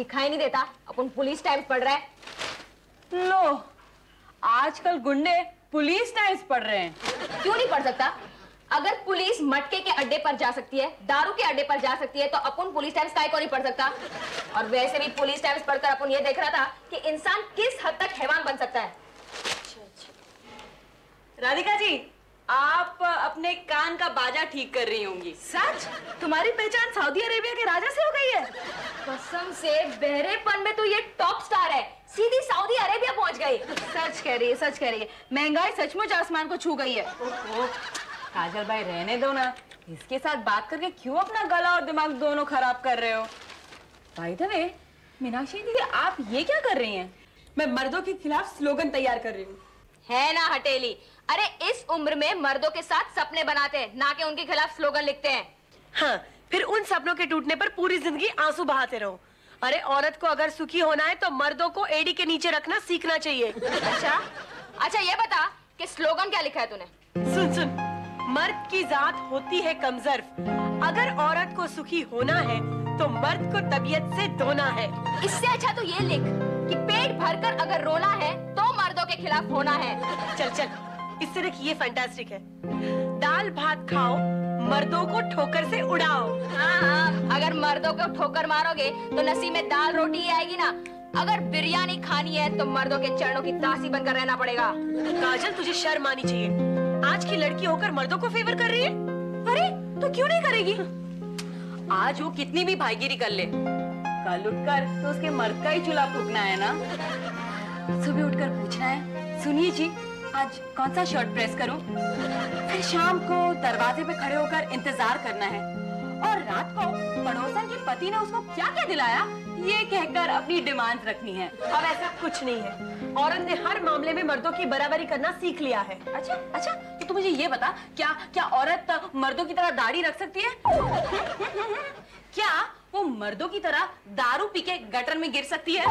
दिखाई नहीं देता, अपन पुलिस टाइम्स पढ़ रहे हैं। लो, आजकल गुंडे पुलिस टाइम्स पढ़ रहे हैं। क्यों नहीं पढ़ सकता? अगर पुलिस मटके के अड्डे पर जा सकती है, दारू के अड्डे पर जा सकती है, तो अपन पुलिस टाइम्स काहे को नहीं पढ़ सकता? और वैसे भी पुलिस टाइम्स पढ़कर अपन ये देख रहा था कि इंसान किस हद तक हैवान बन सकता है। राधिका जी, आप अपने कान का बाजा ठीक कर रही होंगी। सच? तुम्हारी पहचान सऊदी अरेबिया के राजा से हो गई है? कसम से बहरेपन में तो ये टॉप स्टार है, सीधी सऊदी अरेबिया पहुंच गई। सच कह रही है, सच कह रही है। महंगाई सचमुच आसमान को छू गई है। काजल भाई रहने दो ना, इसके साथ बात करके क्यों अपना गला और दिमाग दोनों खराब कर रहे हो? बाय द वे, मीनाक्षी दीदी आप ये क्या कर रही हैं? मैं मर्दों के खिलाफ स्लोगन तैयार कर रही हूँ। है ना हटेली, अरे इस उम्र में मर्दों के साथ सपने बनाते हैं, ना कि उनके खिलाफ स्लोगन लिखते हैं। हाँ, फिर उन सपनों के टूटने पर पूरी जिंदगी आंसू बहाते रहो। अरे औरत को अगर सुखी होना है तो मर्दों को एड़ी के नीचे रखना सीखना चाहिए। अच्छा अच्छा, ये बता कि स्लोगन क्या लिखा है तूने? सुन सुन, मर्द की जात होती है कमजर्फ, अगर औरत को सुखी होना है तो मर्द को तबीयत से धोना है। इससे अच्छा तो ये लिख कि पेट भरकर अगर रोना है तो मर्दों के खिलाफ होना है। चल चल, इस तरह की ये फैंटास्टिक है। दाल भात खाओ, मर्दों को ठोकर से उड़ाओ। हाँ, अगर मर्दों को ठोकर मारोगे तो नसीब में दाल रोटी ही आएगी ना। अगर बिरयानी खानी है तो मर्दों के चरणों की दासी बनकर रहना पड़ेगा। काजल, तुझे शर्म आनी चाहिए। आज की लड़की होकर मर्दों को फेवर कर रही है। अरे तो क्यों नहीं करेगी? आज वो कितनी भी भाईगिरी कर ले, कल उठकर तो उसके मर्द का ही चूल्हा फूकना है ना। सुबह उठकर पूछना है, सुनिए जी आज कौन सा शर्ट प्रेस करूं? फिर शाम को दरवाजे पे खड़े होकर इंतजार करना है, और रात को पड़ोसन के पति ने उसको क्या क्या दिलाया ये कहकर अपनी डिमांड रखनी है। अब ऐसा कुछ नहीं है, औरत ने हर मामले में मर्दों की बराबरी करना सीख लिया है। अच्छा, तो तू मुझे ये बता, क्या औरत मर्दों की तरह दाढ़ी रख सकती है? क्या वो मर्दों की तरह दारू पी के गटर में गिर सकती है?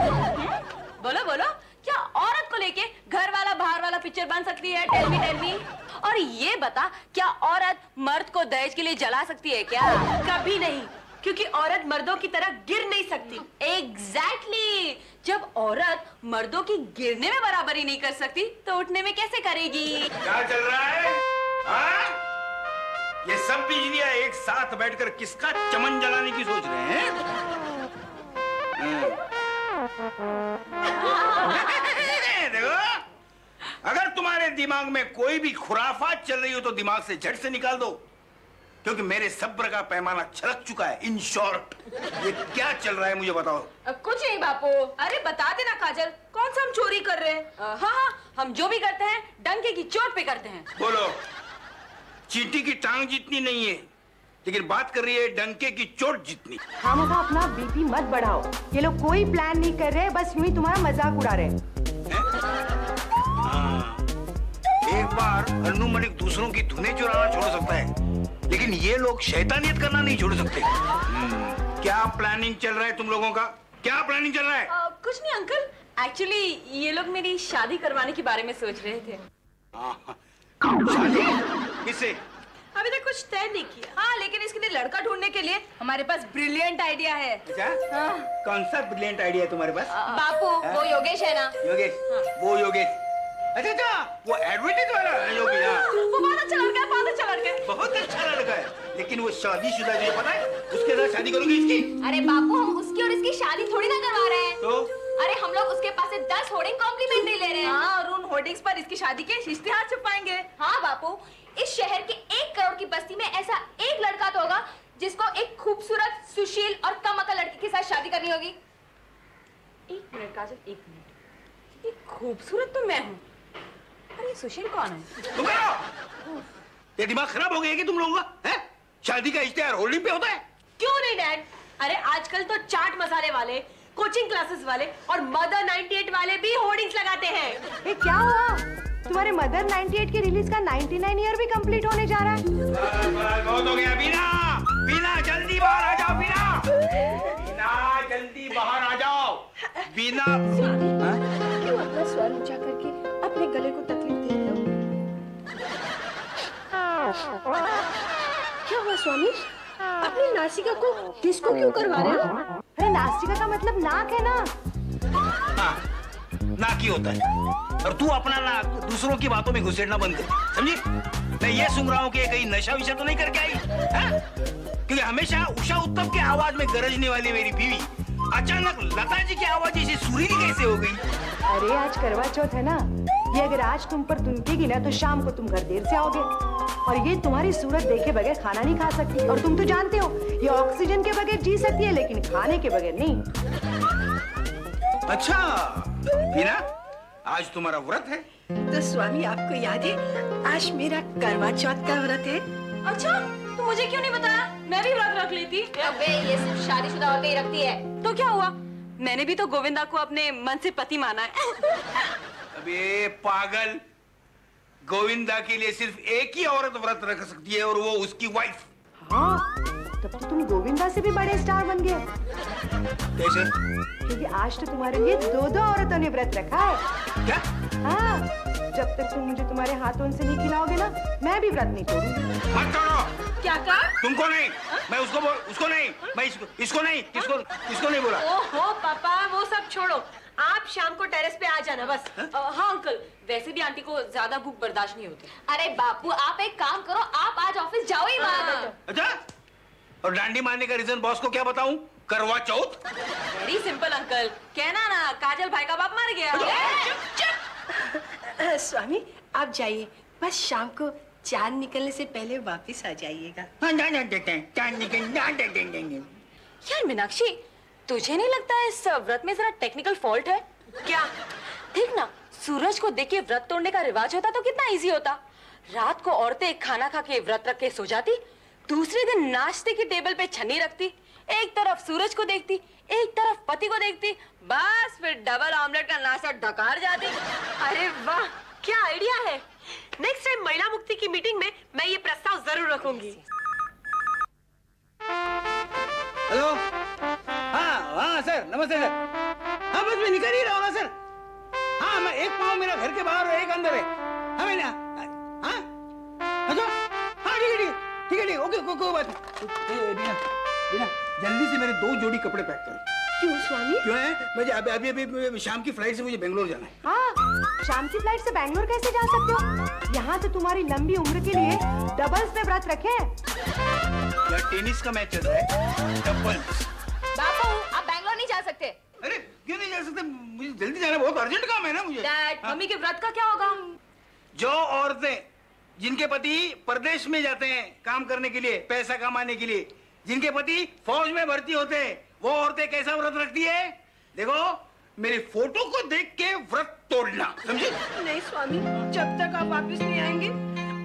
बोलो बोलो, क्या औरत को लेके घर वाला बाहर वाला पिक्चर बन सकती है? Tell me tell me. और ये बता, क्या औरत मर्द को दहेज के लिए जला सकती है क्या? कभी नहीं, क्योंकि औरत मर्दों की तरह गिर नहीं सकती। एग्जैक्टली, जब औरत मर्दों की गिरने में बराबरी नहीं कर सकती तो उठने में कैसे करेगी? क्या चल रहा है? ये सब बिजलियां एक साथ बैठकर किसका चमन जलाने की सोच रहे हैं? देखो, अगर तुम्हारे दिमाग में कोई भी खुराफात चल रही हो तो दिमाग से झट से निकाल दो, क्योंकि मेरे सब्र का पैमाना छलक चुका है। इन शॉर्ट, ये क्या चल रहा है मुझे बताओ। कुछ नहीं बापू। अरे बता देना काजल, कौन सा हम चोरी कर रहे हैं? हाँ, हम जो भी करते हैं डंके की चोट पे करते हैं। बोलो, चींटी की टांग जितनी नहीं है, लेकिन बात कर रही है डंके की चोट जितनी। हम अपना बीपी मत बढ़ाओ, ये लोग कोई प्लान नहीं कर रहे, बस यूं ही तुम्हारा मजाक उड़ा रहे हैं। एक बार हन्नू मलिक दूसरों की धुनें चुराना छोड़ सकता है, लेकिन ये लोग शैतानियत करना नहीं छोड़ सकते। क्या प्लानिंग चल रहा है तुम लोगों का? क्या प्लानिंग चल रहा है? कुछ नहीं अंकल, एक्चुअली ये लोग मेरी शादी करवाने के बारे में सोच रहे थे। शादी? इससे अभी तक कुछ तय नहीं किया। हाँ, लेकिन इसके लिए लड़का ढूंढने के लिए हमारे पास ब्रिलियंट आइडिया है। हाँ। कौन सा ब्रिलियंट आइडिया है तुम्हारे पास? बापू, वो योगेश है ना? योगेश? हाँ। वो योगेश, अच्छा वो एडवर्टाइज वाला योगेश। वो बहुत अच्छा लड़का है, बहुत अच्छा लड़का है, बहुत अच्छा लड़का है, लेकिन वो शादीशुदा है, पता है? उसके साथ शादी करोगे इसकी? अरे बापू, हम उसकी और इसकी शादी थोड़ी ना करवा रहे हैं। तो? अरे हम लोग उसके पास से 10 होर्डिंग कॉम्प्लीमेंट्री ले रहे हैं। हाँ, और उन होर्डिंग्स पर इसकी शादी के इश्तिहार छुपाएंगे। हाँ बापू, इस शहर के 1 करोड़ की बस्ती में ऐसा एक लड़का तो होगा जिसको एक खूबसूरत, सुशील और कम अकल लड़की के साथ शादी करनी होगी। एक मिनट काजल, एक मिनट। ये खूबसूरत तो मैं हूँ, अरे सुशील कौन है? ये दिमाग खराब हो गया कि तुम लोगों का? शादी का इश्तिहार होर्डिंग पे होता है? क्यों नहीं डैड, अरे आजकल तो चाट मसाले वाले, कोचिंग क्लासेस वाले और मदर 98 वाले भी होर्डिंग्स लगाते हैं। ये क्या हुआ? तुम्हारे मदर 98 के रिलीज का 99 ईयर भी कंप्लीट होने जा रहा है। बहुत हो गया। बीना, बीना जल्दी बाहर आ जाओ। बीना, बीना जल्दी बाहर आ जाओ। बीना, क्यों अपना स्वर ऊंचा करके अपने गले को तकलीफ दे रहे हो? क्या हुआ स्वामी? अपनी नासिका को किसको क्यों करवा रहे हो? अरे नासिका का मतलब नाक है ना। हाँ, नाक ही होता है। और तू अपना नाक दूसरों की बातों में घुसेड़ना बंद कर, समझी? मैं ये सुन रहा हूँ कि कहीं नशा विशा तो नहीं करके आई, है? क्योंकि हमेशा उषा उत्तम के आवाज में गरजने वाली मेरी बीवी अचानक लता जी की आवाज जैसी सुरीली कैसे हो गई? अरे आज करवा चौथ है ना, ये अगर आज तुम पर तुनकेगी ना तो शाम को तुम घर देर से आओगे। और ये तुम्हारी सूरत देखे बगैर खाना नहीं खा सकती, और तुम तो जानते हो ये ऑक्सीजन के बगैर जी सकती है लेकिन खाने के बगैर नहीं। अच्छा मीरा, आज तुम्हारा व्रत है? तो स्वामी आपको याद है आज मेरा करवा चौथ का व्रत है। अच्छा तो मुझे क्यों नहीं बताया, मैं भी व्रत रख लेती। अबे ये सिर्फ शादीशुदा औरतें ही रखती है। तो क्या हुआ, मैंने भी तो गोविंदा को अपने मन से पति माना है। अबे पागल, गोविंदा के लिए सिर्फ एक ही औरत व्रत रख सकती है और वो उसकी वाइफ। हाँ, तब तो तुम गोविंदा से भी बड़े स्टार बन गए। कैसे? क्योंकि आज तो तुम्हारे लिए दो औरतों ने व्रत रखा है। क्या? हाँ, जब तक तुम मुझे तुम्हारे हाथों से नहीं खिलाओगे ना मैं भी व्रत नहीं तोड़ूंगी। मत तोड़ो। क्या कहा? तुमको नहीं, मैं उसको नहीं, मैं इसको नहीं, इसको नहीं बोला। ओहो पापा वो सब छोड़ो, आप शाम को टेरेस पे आ जाना बस। हाँ अंकल, वैसे भी आंटी को ज्यादा भूख बर्दाश्त नहीं होती। अरे बापू आप एक काम करो, आप आज ऑफिस जाओ ही मत। अच्छा, और डांडी मारने का रीजन बॉस को क्या बताऊं? करवा चौथ। वेरी सिंपल अंकल, कहना ना काजल भाई का बाप मर गया। चुप चुप। स्वामी आप जाइए, बस शाम को चांद निकलने से पहले वापिस आ जाइएगा। यार मीनाक्षी, तुझे नहीं लगता इस व्रत में जरा टेक्निकल फॉल्ट है क्या? ठीक ना, सूरज को देखिए व्रत तोड़ने का रिवाज होता तो कितना इजी होता। रात को औरतें खाना खा के व्रत रख के सो जाती, दूसरे दिन नाश्ते की टेबल पे छन्नी रखती, एक तरफ सूरज को देखती एक तरफ पति को देखती, बस फिर डबल ऑमलेट का नाश्ता डकार जाती। अरे वाह क्या आइडिया है। नेक्स्ट टाइम महिला मुक्ति की मीटिंग में मैं ये प्रस्ताव जरूर रखूंगी। हेलो, हाँ सर नमस्ते सर। हाँ बस मैं निकल ही रहा हूँ सर। हाँ मैं एक पाँव मेरा घर के बाहर और एक अंदर है। हाँ मैंने हाँ अच्छा हाँ ठीक है ठीक ओके कोई बात नहीं। बिना जल्दी से मेरे 2 जोड़ी कपड़े पैक करो। क्यों स्वामी? क्यों है, मुझे अभी अभी शाम की फ्लाइट से मुझे बेंगलोर जाना है। हाँ शाम की फ्लाइट से बेंगलोर कैसे जा सकते हो? यहाँ तो तुम्हारी लंबी उम्र के लिए डबल्स में व्रत रखे। टेनिस का मैच चल रहा है डबल्स। बापू आप बेंगलोर नहीं जा सकते। अरे क्यों नहीं जा सकते, मुझे जल्दी जाना, बहुत अर्जेंट काम है ना मुझे। डैड मम्मी के व्रत का क्या होगा? जो औरतें जिनके पति प्रदेश में जाते हैं काम करने के लिए, पैसा कमाने के लिए, जिनके पति फौज में भर्ती होते हैं, वो औरतें कैसा व्रत रखती है? देखो मेरी फोटो को देख के व्रत तोड़ना, समझे? नहीं स्वामी, जब तक आप वापिस नहीं आएंगे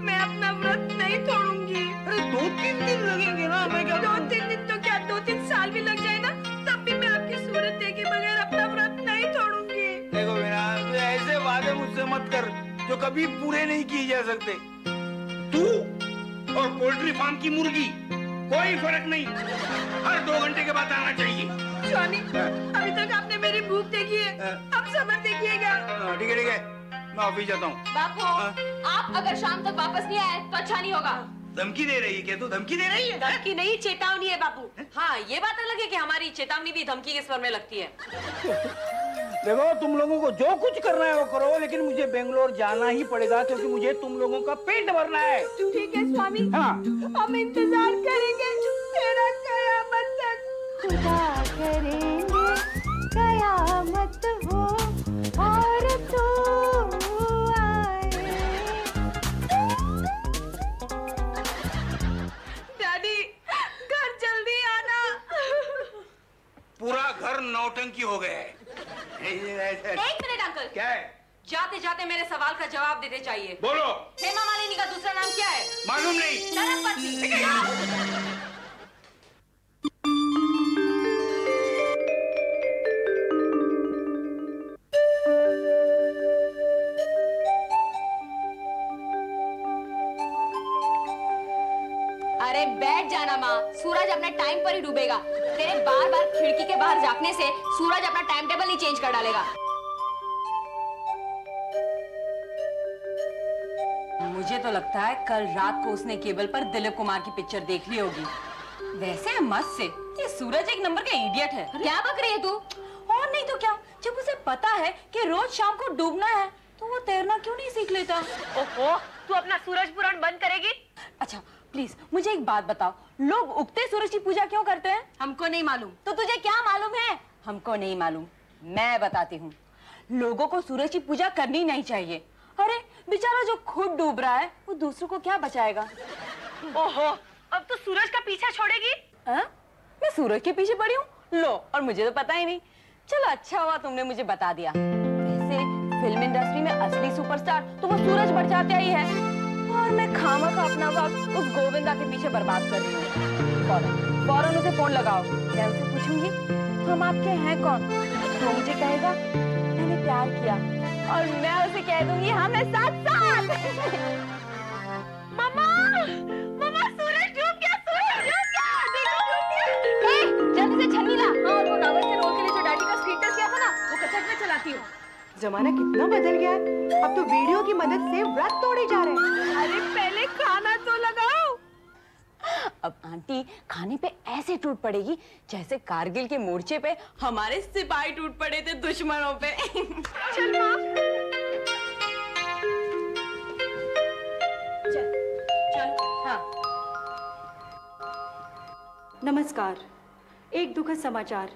मैं अपना व्रत नहीं तोड़ूंगी। अरे 2-3 दिन लगेंगे ना। मैं 2-3 दिन तो क्या 2-3 साल भी लग जाए ना, तब भी मैं आपकी सूरत देखे बगैर अपना व्रत नहीं तोड़ूंगी। देखो मेरा, तू ऐसे वादे मुझसे मत कर जो कभी पूरे नहीं किए जा सकते। तू और पोल्ट्री फार्म की मुर्गी कोई फर्क नहीं, हर 2 घंटे के बाद आना चाहिए। स्वामी अभी तक आपने मेरी भूख देखी है, अब समझ देखिएगा। ठीक है मैं ऑफिस जाता हूँ। बापू आप अगर शाम तक वापस नहीं आए तो अच्छा नहीं होगा। धमकी दे रही है क्या तू? धमकी दे रही है? धमकी नहीं चेतावनी है बापू। हाँ ये बात अलग है कि हमारी चेतावनी भी धमकी के स्वर में लगती है। देखो तुम लोगों को जो कुछ करना है वो करो, लेकिन मुझे बेंगलोर जाना ही पड़ेगा क्योंकि मुझे तुम लोगों का पेट भरना है। ठीक है स्वामी। हाँ हम इंतजार करेंगे तेरा कयामत तक। खुदा करेंगे कयामत हो और तू पूरा घर नौटंकी हो गया है। एक मिनट अंकल। क्या है? जाते जाते मेरे सवाल का जवाब देते चाहिए। बोलो। हेमा मालिनी का दूसरा नाम क्या है? मालूम नहीं। अरे बैठ जाना माँ, सूरज अपने टाइम पर ही डूबेगा। तेरे बार बार खिड़की के बाहर झांकने से सूरज अपना टाइम टेबल नहीं चेंज कर डालेगा। मुझे तो लगता है कल रात को उसने केबल पर दिलीप कुमार की पिक्चर देख ली होगी। वैसे है मस्त से, ये सूरज एक नंबर का इडियट है। क्या बक रही है तू? और नहीं तो क्या, जब उसे पता है कि रोज शाम को डूबना है तो वो तैरना क्यों नहीं सीख लेता? ओहो, तू अपना सूरज पुराण बंद करेगी? अच्छा प्लीज मुझे एक बात बताओ, लोग उगते सूरज की पूजा क्यों करते हैं? हमको नहीं मालूम। तो तुझे क्या मालूम है? हमको नहीं मालूम, मैं बताती हूँ। लोगों को सूरज की पूजा करनी नहीं चाहिए। अरे बेचारा जो खुद डूब रहा है वो दूसरों को क्या बचाएगा। ओहो, अब तो सूरज का पीछा छोड़ेगी? आ? मैं सूरज के पीछे पड़ी हूँ? लो, और मुझे तो पता ही नहीं। चलो अच्छा हुआ तुमने मुझे बता दिया। वैसे फिल्म इंडस्ट्री में असली सुपरस्टार तो वो सूरज बड़चात्या ही है, और मैं खामखा अपना वक्त उस गोविंदा के पीछे बर्बाद कर रही हूँ। फौरन उसे फोन लगाओ, मैं उसे पूछूंगी हम आपके हैं कौन, तो मुझे कहेगा मैंने प्यार किया, और मैं उसे कह दूंगी हम हैं साथ साथ। मम्मा, मम्मा सूरज डूब गया, सूरज डूब गया, देखो डूब गया। ए, जल्दी से छन्नी ला। हाँ, वो नावल के रोल के लिए जो डैडी का स्क्रीन टेस्ट किया था ना, वो कचक में चलाती हूँ। जमाना कितना बदल गया है, अब तो वीडियो की मदद से व्रत तोड़े जा रहे हैं। अरे पहले खाना तो लगाओ। अब आंटी खाने पे ऐसे टूट पड़ेगी जैसे कारगिल के मोर्चे पे हमारे सिपाही टूट पड़े थे दुश्मनों पे। चल माँ, चल चल। हाँ नमस्कार, एक दुखद समाचार।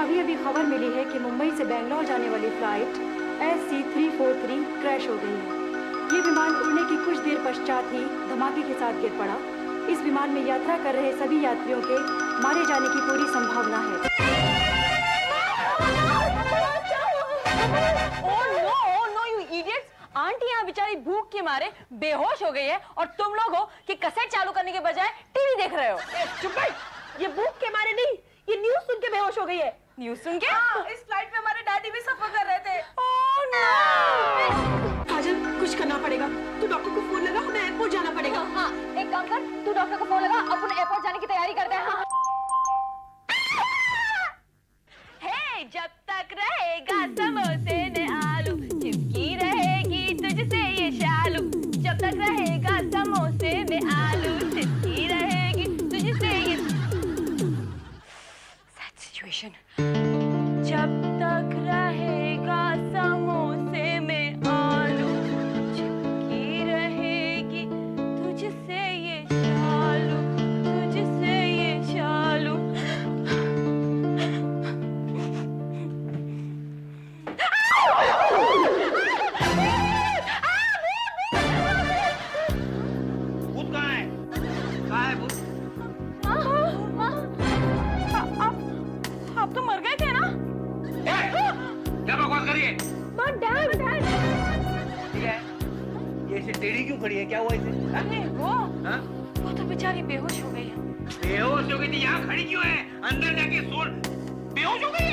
अभी अभी खबर मिली है कि मुंबई से बेंगलोर जाने वाली फ्लाइट SC-343 क्रैश हो गई है। ये विमान उड़ने की कुछ देर पश्चात ही धमाके के साथ गिर पड़ा। इस विमान में यात्रा कर रहे सभी यात्रियों के मारे जाने की पूरी संभावना है। Oh no you idiots, aunty यहाँ बेचारी भूख के मारे बेहोश हो गई है, और तुम लोग हो कि कैसेट चालू करने के बजाय टीवी देख रहे हो। चुप रहो, ये भूख के मारे नहीं, ये न्यूज सुन के बेहोश हो गई है। न्यूज सुन के? इस फ्लाइट में हमारे डैडी भी सफर कर रहे थे। ओह नो काजल, कुछ करना पड़ेगा। तू डॉक्टर को फोन लगा, हमें एयरपोर्ट जाना पड़ेगा। हाँ, एक काम कर, तू डॉक्टर को फोन लगा, अपन एयरपोर्ट जाने की तैयारी करते हैं। हाँ। हे, जब तक रहेगा समोसे ने आलू, चिपकी रहेगी तुझसे ये शालू। जब तक रहेगा समोसे ने आलू, चिपकी रहेगी तुझसे ये। Sad situation. जब तक रहेगा समोसे में आलू, चिपकी रहेगी तुझसे ये शालू, तुझसे ये शालू। भूत कहाँ है? कहाँ है भूत? आप तो मर गए थे ना? क्या बकवास करिए? ठीक है, ये ऐसे टेढ़ी क्यों खड़ी है? क्या हुआ इसे? अरे वो तो बेचारी बेहोश हो गई है। बेहोश हो गई थी? यहाँ खड़ी क्यों है? अंदर जाके सो। बेहोश हो गई है?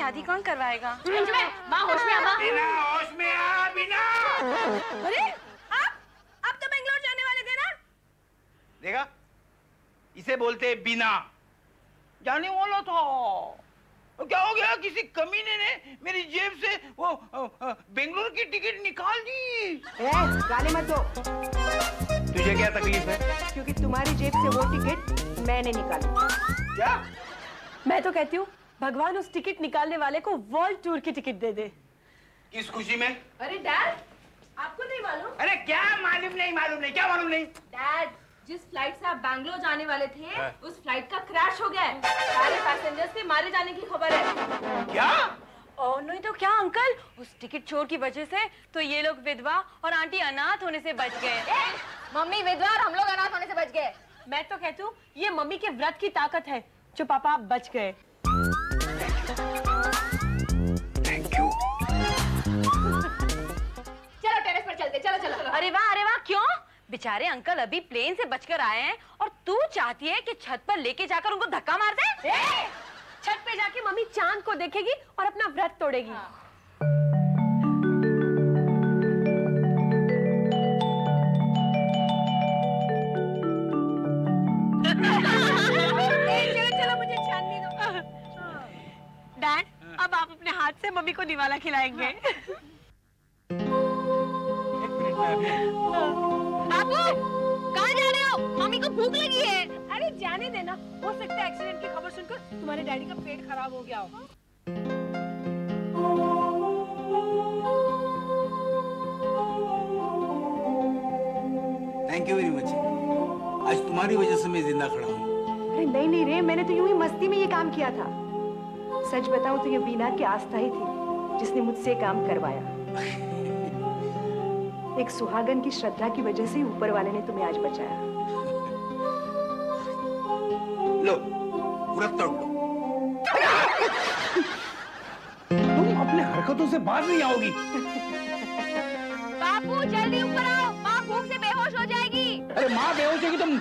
शादी कौन करवाएगा? माँ होश में आ। बिना होश में आ, बिना। अरे आप तो बेंगलोर जाने वाले थे ना? देखा, इसे बोलते बिना। जाने वाला था, क्या हो गया? किसी कमीने ने मेरी जेब से वो बेंगलोर की टिकट निकाल दी। गाली मत दो। तुझे क्या तकलीफ है? क्योंकि तुम्हारी जेब से वो टिकट मैंने निकाली। क्या? मैं तो कहती हूँ भगवान उस टिकट निकालने वाले को वर्ल्ड टूर की टिकट दे दे। किस खुशी में? अरे डैड, आपको नहीं मालूम? अरे क्या मालूम नहीं, मालूम नहीं, क्या मालूम नहीं? डैड, जिस फ्लाइट से आप बैंगलोर जाने वाले थे उस फ्लाइट का क्रैश हो गया है। सारे पैसेंजर्स के मारे जाने की खबर है। क्या? और नहीं तो क्या अंकल, उस टिकट चोर की वजह से तो ये लोग विधवा और आंटी अनाथ होने से बच गए। मम्मी विधवा और हम लोग अनाथ होने से बच गए। मैं तो कहती हूँ ये मम्मी के व्रत की ताकत है जो पापा आप बच गए। Thank you. चलो टेरेस पर चलते, चलो चलो। अरे वाह, अरे वाह, क्यों? बेचारे अंकल अभी प्लेन से बचकर आए हैं और तू चाहती है कि छत पर लेके जाकर उनको धक्का मार दे। छत पे जाके मम्मी चांद को देखेगी और अपना व्रत तोड़ेगी। चलो मुझे चांदनी दो। डैड, अब आप अपने हाथ से मम्मी को निवाला खिलाएंगे। कहाँ जा रहे हो? मम्मी को भूख लगी है। अरे जाने देना, हो सकता है एक्सीडेंट की खबर सुनकर तुम्हारे डैडी का पेट खराब हो गया हो। Thank you very much. आज तुम्हारी वजह से मैं जिंदा खड़ा हूँ। अरे नहीं नहीं रे, मैंने तो यूं ही मस्ती में ये काम किया था। सच बताऊं तो ये बीना की आस्था ही थी जिसने मुझसे काम करवाया। एक सुहागन की श्रद्धा की वजह से ऊपर वाले ने तुम्हें आज बचाया। लो, व्रत तोड़ लो। तुम अपने हरकतों से बाहर नहीं आओगी। बापू जल्दी ऊपर आओ, माँ भूख से बेहोश हो जाएगी। अरे माँ बेहोश होगी तो